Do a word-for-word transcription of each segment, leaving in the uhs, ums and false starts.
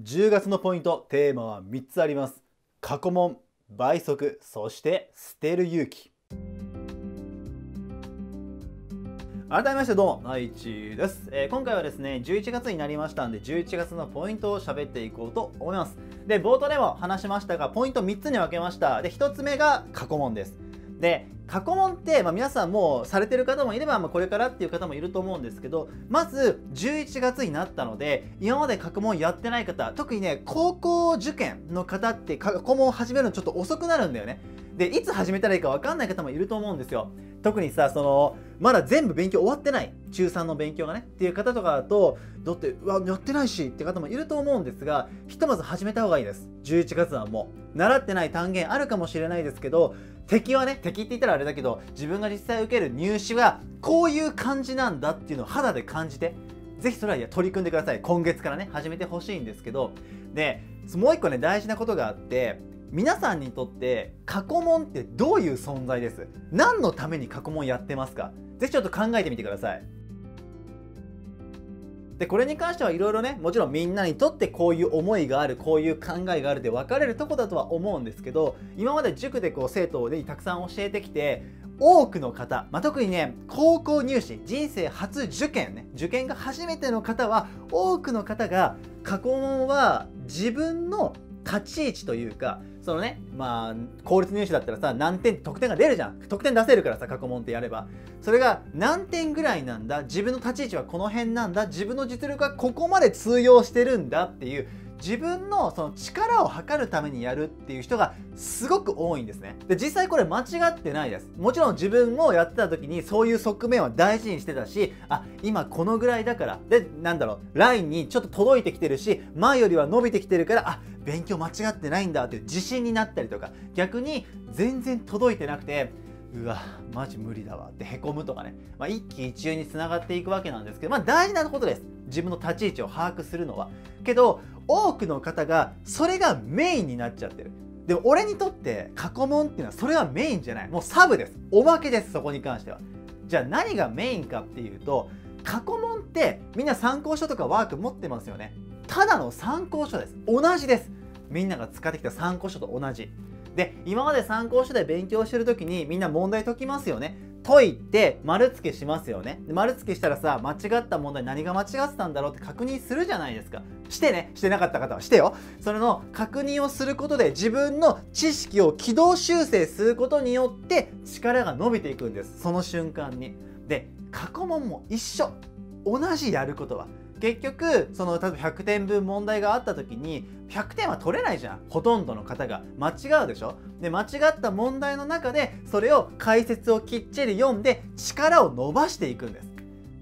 じゅうがつのポイント、テーマはみっつあります。過去問、倍速、そして捨てる勇気。改めましてどうも、ナイチです、えー、今回はですね、じゅういちがつになりましたんで、じゅういちがつのポイントを喋っていこうと思います。で、冒頭でも話しましたが、ポイントみっつに分けました。で、ひとつめが過去問です。で、過去問って、まあ、皆さんもうされてる方もいれば、まあ、これからっていう方もいると思うんですけど、まずじゅういちがつになったので、今まで過去問やってない方、特にね、高校受験の方って過去問を始めるのちょっと遅くなるんだよね。で、いつ始めたらいいか分かんない方もいると思うんですよ。特にさ、そのまだ全部勉強終わってない、ちゅうさんの勉強がねっていう方とかだと、だってうわやってないしって方もいると思うんですが、ひとまず始めた方がいいです。じゅういちがつはもう習ってない単元あるかもしれないですけど、敵はね、敵って言ったらあれだけど、自分が実際受ける入試はこういう感じなんだっていうのを肌で感じて、ぜひそれは取り組んでください。今月からね始めてほしいんですけど、でもう一個ね大事なことがあって、皆さんにとって過去問ってどういう存在です？何のために過去問やってますか？ぜひちょっと考えてみてください。でこれに関してはいろいろね、もちろんみんなにとってこういう思いがある、こういう考えがあるで分かれるとこだとは思うんですけど、今まで塾でこう生徒にたくさん教えてきて、多くの方、まあ、特にね高校入試、人生初受験ね、受験が初めての方は、多くの方が過去問は自分の立ち位置というか、そのね、まあ公立入試だったらさ、何点得点が出るじゃん。得点出せるからさ、過去問ってやれば、それが何点ぐらいなんだ、自分の立ち位置はこの辺なんだ、自分の実力はここまで通用してるんだっていう、自分のその力を測るためにやるっていう人がすごく多いんですね。で実際これ間違ってないです。もちろん自分をやってた時にそういう側面は大事にしてたし、あ今このぐらいだからで、なんだろう、ラインにちょっと届いてきてるし、前よりは伸びてきてるから、あ勉強間違ってないんだっていう自信になったりとか、逆に全然届いてなくて、うわマジ無理だわってへこむとかね、まあ、一喜一憂につながっていくわけなんですけど、まあ大事なことです、自分の立ち位置を把握するのは。けど多くの方がそれがメインになっちゃってる。でも俺にとって過去問っていうのはそれはメインじゃない、もうサブです、おまけです。そこに関してはじゃあ何がメインかっていうと、過去問ってみんな参考書とかワーク持ってますよね。ただの参考書です。同じです。みんなが使ってきた参考書と同じで、今まで参考書で勉強してる時にみんな問題解きますよね。解いて丸付けしますよね。丸付けしたらさ、間違った問題、何が間違ってたんだろうって確認するじゃないですか。してね、してなかった方はしてよ。それの確認をすることで自分の知識を軌道修正することによって力が伸びていくんです、その瞬間に。で過去問も一緒、同じやることは。結局その例えばひゃくてんぶん問題があった時にひゃくてんは取れないじゃん、ほとんどの方が間違うでしょ。で間違った問題の中でそれを解説をきっちり読んで力を伸ばしていくんです。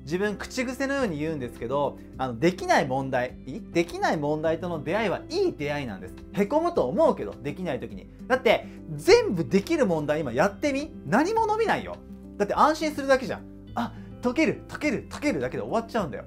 自分口癖のように言うんですけど、あのできない問題できない問題との出会いはいい出会いなんです。へこむと思うけど、できない時にだって全部できる問題今やってみ、何も伸びないよ。だって安心するだけじゃん。あ解ける解ける解けるだけで終わっちゃうんだよ。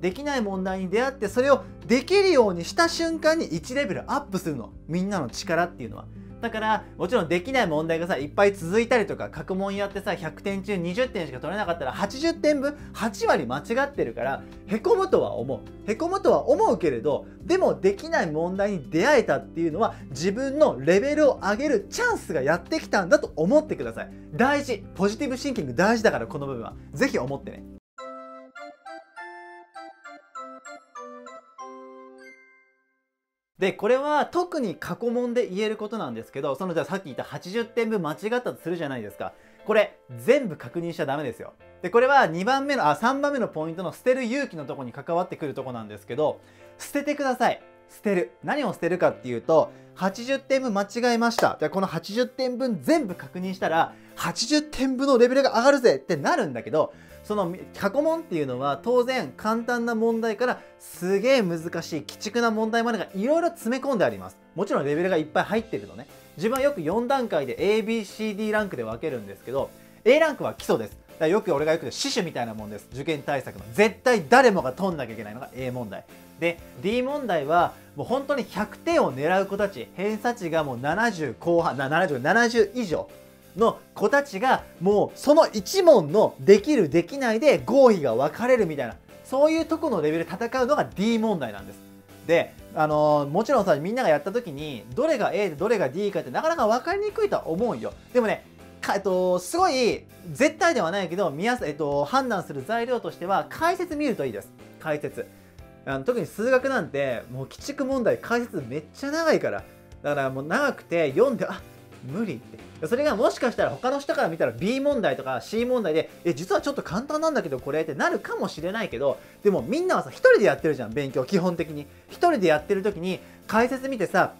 できない問題に出会ってそれをできるようにした瞬間にいちレベルアップするの、みんなの力っていうのは。だからもちろんできない問題がさいっぱい続いたりとか、過去問やってさひゃくてん中にじゅってんしか取れなかったらはちじゅってんぶんはちわり間違ってるから、へこむとは思うへこむとは思うけれど、でもできない問題に出会えたっていうのは自分のレベルを上げるチャンスがやってきたんだと思ってください。大事、ポジティブシンキング大事だから、この部分は是非思ってね。でこれは特に過去問で言えることなんですけど、そのじゃあさっき言ったはちじゅってんぶん間違ったとするじゃないですか。これ全部確認しちゃダメですよ。でこれはにばんめのあさんばんめのポイントの捨てる勇気のとこに関わってくるとこなんですけど、捨ててください。捨てる、何を捨てるかっていうと、はちじゅってんぶん間違えました、このはちじゅってんぶん全部確認したらはちじゅってんぶんのレベルが上がるぜってなるんだけど、その過去問っていうのは当然簡単な問題からすげえ難しい鬼畜な問題までがいろいろ詰め込んであります。もちろんレベルがいっぱい入ってるのね。自分はよくよんだんかいで エービーシーディー ランクで分けるんですけど、 エー ランクは基礎です。だからよく俺がよく死守みたいなもんです、受験対策の。絶対誰もが取んなきゃいけないのが エー 問題で、 ディー 問題はもう本当にひゃくてんを狙う子たち、偏差値がもうななじゅうこうはんなななじゅう、ななじゅういじょうの子たちがもうそのいちもんのできるできないで合否が分かれるみたいな、そういうとこのレベルで戦うのが ディー 問題なんです。で、あのー、もちろんさ、みんながやった時にどれが A でどれが D かってなかなか分かりにくいとは思うんよ。でもね、かえっとすごい絶対ではないけど、見やす、えっと、判断する材料としては解説見るといいです。解説、あの特に数学なんてもう鬼畜問題解説めっちゃ長いから、だからもう長くて読んで、あ、無理って、それがもしかしたら他の人から見たら B 問題とか C 問題で、え、実はちょっと簡単なんだけどこれってなるかもしれないけど、でもみんなはさ一人でやってるじゃん、勉強基本的に一人でやってる時に解説見てさ、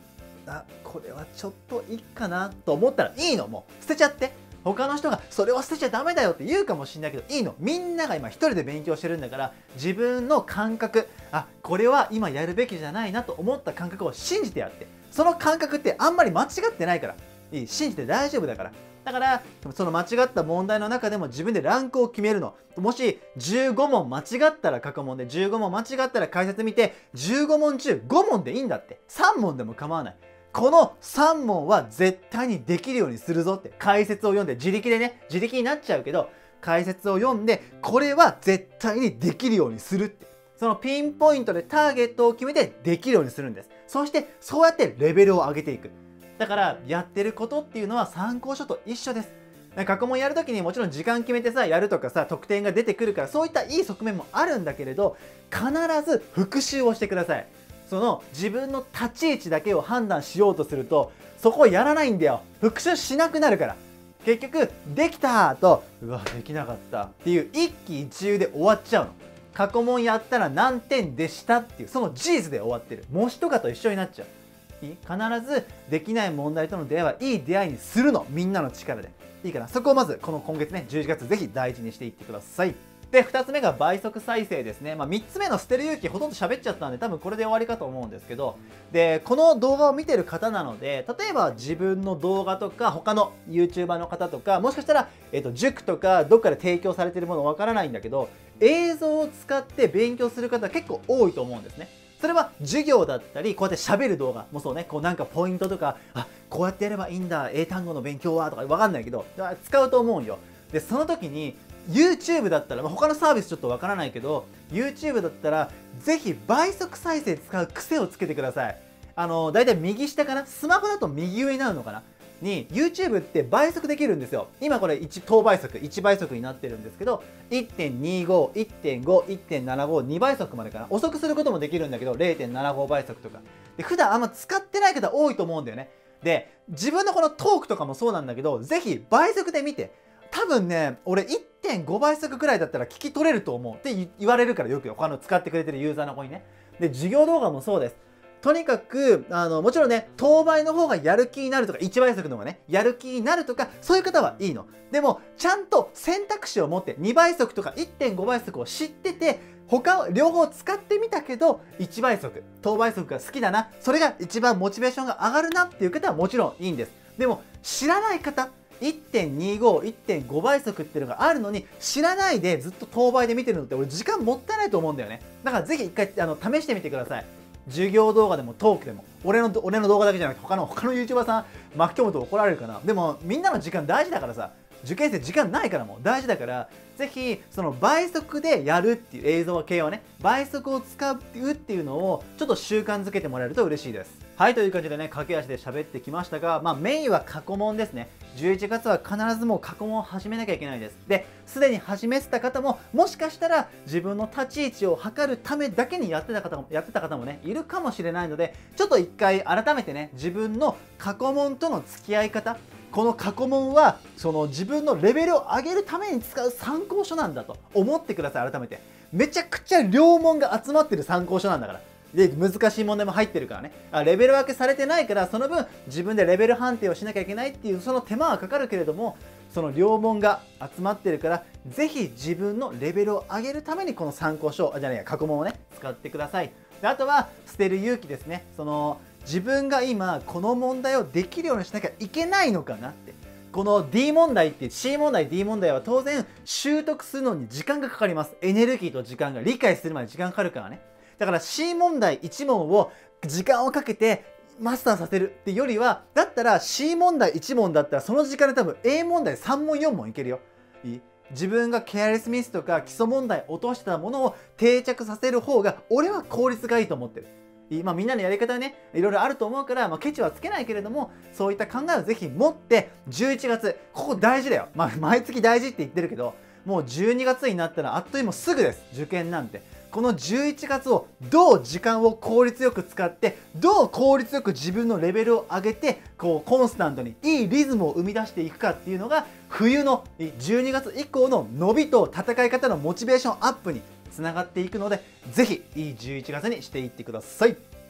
あ、これはちょっといいかなと思ったらいいの、もう捨てちゃって。他の人がそれを捨てちゃダメだよって言うかもしれないけどいいの、みんなが今一人で勉強してるんだから、自分の感覚、あ、これは今やるべきじゃないなと思った感覚を信じてやって、その感覚ってあんまり間違ってないからいい、信じて大丈夫だから。だからその間違った問題の中でも自分でランクを決めるの。もしじゅうご問間違ったら過去問で、じゅうご問間違ったら解説見て、じゅうご問中ご問でいいんだって、さん問でも構わない。このさん問は絶対にできるようにするぞって、解説を読んで、自力でね、自力になっちゃうけど解説を読んで、これは絶対にできるようにするって、そのピンポイントでターゲットを決めてできるようにするんです。そしてそうやってレベルを上げていく。だからやってることっていうのは参考書と一緒です。過去問やるときにもちろん時間決めてさやるとかさ、得点が出てくるからそういったいい側面もあるんだけれど、必ず復習をしてください。その自分の立ち位置だけを判断しようとするとそこをやらないんだよ、復習しなくなるから。結局できたと、うわできなかったっていう一喜一憂で終わっちゃうの。過去問やったら何点でしたっていうその事実で終わってる、模試とかと一緒になっちゃう。必ずできない問題との出会いはいい出会いにするの、みんなの力でいいから、そこをまずこの今月ね、じゅういちがつぜひ大事にしていってください。で、ふたつめが倍速再生ですね。まあ、みっつめの捨てる勇気、ほとんど喋っちゃったんで多分これで終わりかと思うんですけど、でこの動画を見てる方なので、例えば自分の動画とか他の YouTuber の方とか、もしかしたら、えー、と塾とかどっかで提供されてるものわからないんだけど、映像を使って勉強する方結構多いと思うんですね。それは授業だったり、こうやって喋る動画もそうね、こうなんかポイントとか、あ、こうやってやればいいんだ、英単語の勉強はとかわかんないけど使うと思うんよ。でその時に YouTube だったら、まあ、他のサービスちょっとわからないけど YouTube だったらぜひ倍速再生使う癖をつけてください。あのだいたい右下かな、スマホだと右上になるのかなに YouTube って倍速できるんですよ。今これいち等倍速、いち倍速になってるんですけど いってんにご、いってんご、いってんななご、に倍速までかな、遅くすることもできるんだけど れいてんななご 倍速とかで、普段あんま使ってない方多いと思うんだよね。で自分のこのトークとかもそうなんだけど、ぜひ倍速で見て、多分ね俺 いってんご 倍速くらいだったら聞き取れると思うって言われるから、よく他の使ってくれてるユーザーの子にね。で授業動画もそうです。とにかくあのもちろんね、等倍の方がやる気になるとか、いち倍速の方がねやる気になるとか、そういう方はいいの。でもちゃんと選択肢を持って、に倍速とか いってんご 倍速を知ってて、他両方使ってみたけどいち倍速、等倍速が好きだな、それが一番モチベーションが上がるなっていう方はもちろんいいんです。でも知らない方、いってんにご、いってんご 倍速っていうのがあるのに知らないでずっと等倍で見てるのって、俺時間もったいないと思うんだよね。だからぜひ一回あの試してみてください。授業動画でもトークでも、俺の俺の動画だけじゃなくて他の他の YouTuber さん巻き込むと怒られるかな。でもみんなの時間大事だからさ、受験生時間ないから、もう大事だから、ぜひその倍速でやるっていう映像系をね、倍速を使うっていうのをちょっと習慣づけてもらえると嬉しいです。はい、という感じでね、駆け足で喋ってきましたが、まあ、メインは過去問ですね。じゅういちがつは必ずもう過去問を始めなきゃいけないです。ですでに始めてた方も、もしかしたら自分の立ち位置を測るためだけにやってた方もやってた方もねいるかもしれないので、ちょっと一回改めてね、自分の過去問との付き合い方、この過去問はその自分のレベルを上げるために使う参考書なんだと思ってください。改めてめちゃくちゃ良問が集まってる参考書なんだから、で難しい問題も入ってるからね、あ、レベル分けされてないから、その分自分でレベル判定をしなきゃいけないっていうその手間はかかるけれども、その良問が集まってるから、ぜひ自分のレベルを上げるためにこの参考書、あ、じゃないや過去問をね使ってください。であとは捨てる勇気ですね。その自分が今この問題をできるようにしなきゃいけないのかなって、この D 問題って C 問題 D 問題は当然習得するのに時間がかかります。エネルギーと時間が、理解するまで時間かかるからね。だから C 問題いち問を時間をかけてマスターさせるってよりは、だったら C 問題いち問だったらその時間で多分 A 問題さん問よん問いけるよ。いい、自分がケアレスミスとか基礎問題落としたものを定着させる方が俺は効率がいいと思ってる。まあ、みんなのやり方はねいろいろあると思うから、まあ、ケチはつけないけれどもそういった考えをぜひ持ってじゅういちがつここ大事だよ、まあ、毎月大事って言ってるけどもうじゅうにがつになったらあっという間すぐです。受験なんてこのじゅういちがつをどう時間を効率よく使ってどう効率よく自分のレベルを上げてこうコンスタントにいいリズムを生み出していくかっていうのが冬のじゅうにがつ以降の伸びと戦い方のモチベーションアップにつながっていくのでぜひいいじゅういちがつにしていってください。